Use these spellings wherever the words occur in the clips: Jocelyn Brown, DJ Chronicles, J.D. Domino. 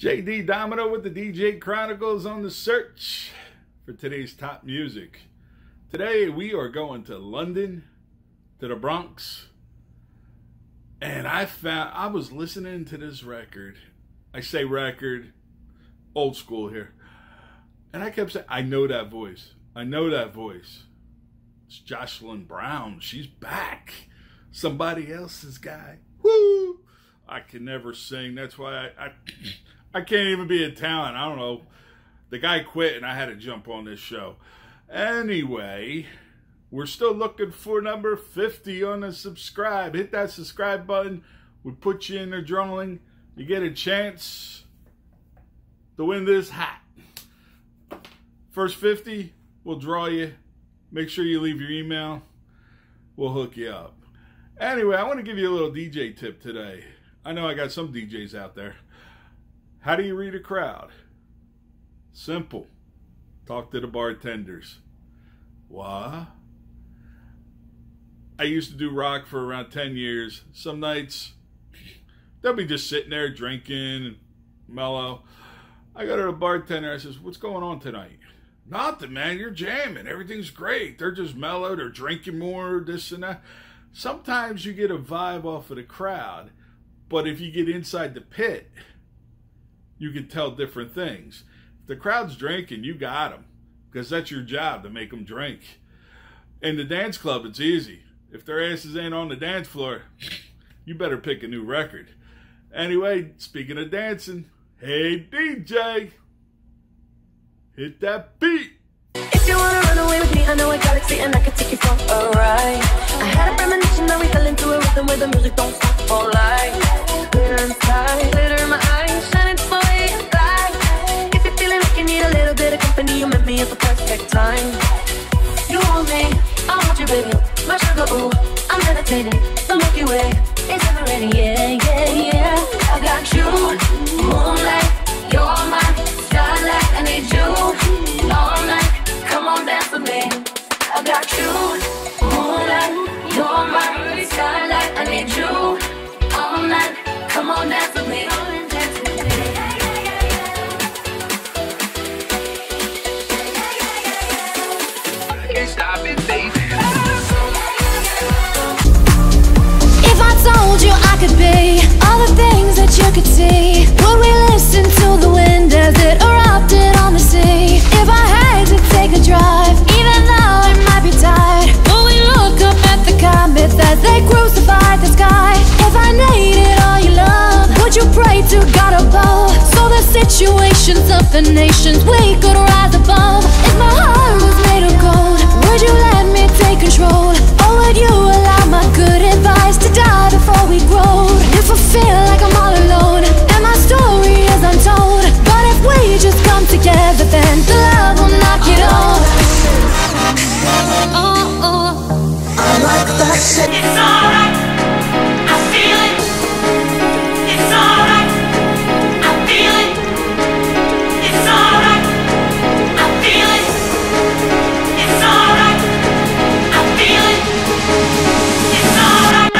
J.D. Domino with the DJ Chronicles on the search for today's top music. Today we are going to London, to the Bronx, and I was listening to this record. I say record, old school here, and I kept saying, I know that voice. I know that voice. It's Jocelyn Brown. She's back. Somebody else's guy. Woo! I can never sing. That's why I can't even be a talent. I don't know. The guy quit and I had to jump on this show. Anyway, we're still looking for number 50 on the subscribe. Hit that subscribe button. We put you in the drawing. You get a chance to win this hat. First 50, we'll draw you. Make sure you leave your email. We'll hook you up. Anyway, I want to give you a little DJ tip today. I know I got some DJs out there. How do you read a crowd? Simple. Talk to the bartenders. What? I used to do rock for around 10 years. Some nights, they'll be just sitting there drinking, mellow. I go to the bartender. I says, what's going on tonight? Nothing, man. You're jamming. Everything's great. They're just mellow. They're drinking more, this and that. Sometimes you get a vibe off of the crowd, but if you get inside the pit, you can tell different things. If the crowd's drinking, you got them, because that's your job, to make them drink. In the dance club, it's easy. If their asses ain't on the dance floor, you better pick a new record. Anyway, speaking of dancing, hey DJ, hit that beat. If you wanna run away with me, I know a galaxy and I can take you for a ride. I had a premonition that we fell into a rhythm where the music don't stop all night. Glitter inside, glitter in my eyes, shining for you and fly. If you're feeling like you need a little bit of company, you met me at the perfect time. You want me, I want you baby, my sugar ooh, I'm meditating, the Milky Way, it's separating, yeah, yeah, yeah. I got you, moonlight, you're my starlight, I need you, all night. I got you, moonlight, you're my skylight. I need you all night. Come on, dance with me. Can't stop it, baby. If I told you I could be all the things that you could see, would we listen to the wind as it erupted on the sea? If I had to take a drive, even though as they crucified the sky, if I needed all your love, would you pray to God above, so the situations of the nations we could rise above? If my heart was made of gold, would you let me take control, or would you allow my good advice to die before we grow? If I feel like I'm all alone, and my story is untold, but if we just come together, then the love will knock it off. Oh, like that shit. It's alright, I feel it. It's alright, I feel it. It's alright, I feel it. It's alright, I feel it. It's alright,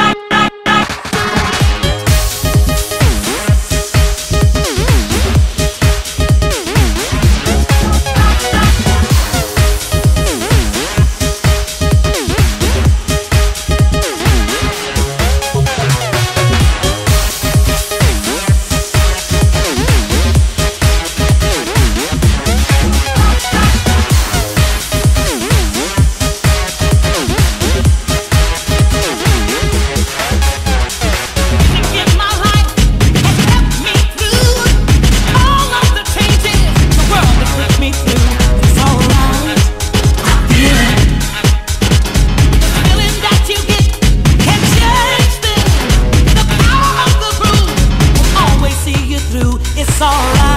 it's alright.